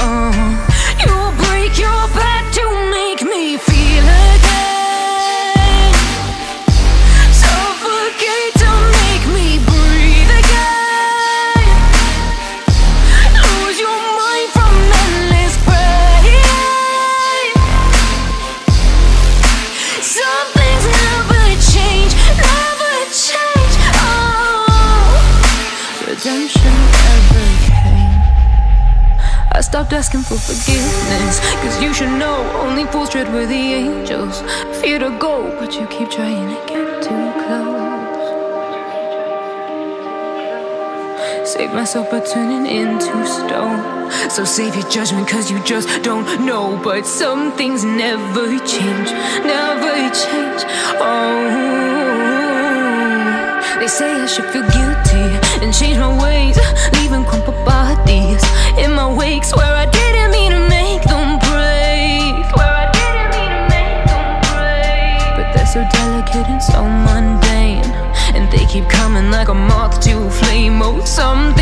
Oh. You'll break your back to make me feel again. I stopped asking for forgiveness, cause you should know only fools tread with the angels. Fear to go, but you keep trying to get too close. Save myself by turning into stone, so save your judgment cause you just don't know. But some things never change, never change. Oh, they say I should feel guilty and change my ways, leaving crumpled bodies in my wakes where I didn't mean to make them break, where I didn't mean to make them break. But they're so delicate and so mundane, and they keep coming like a moth to a flame. Oh, some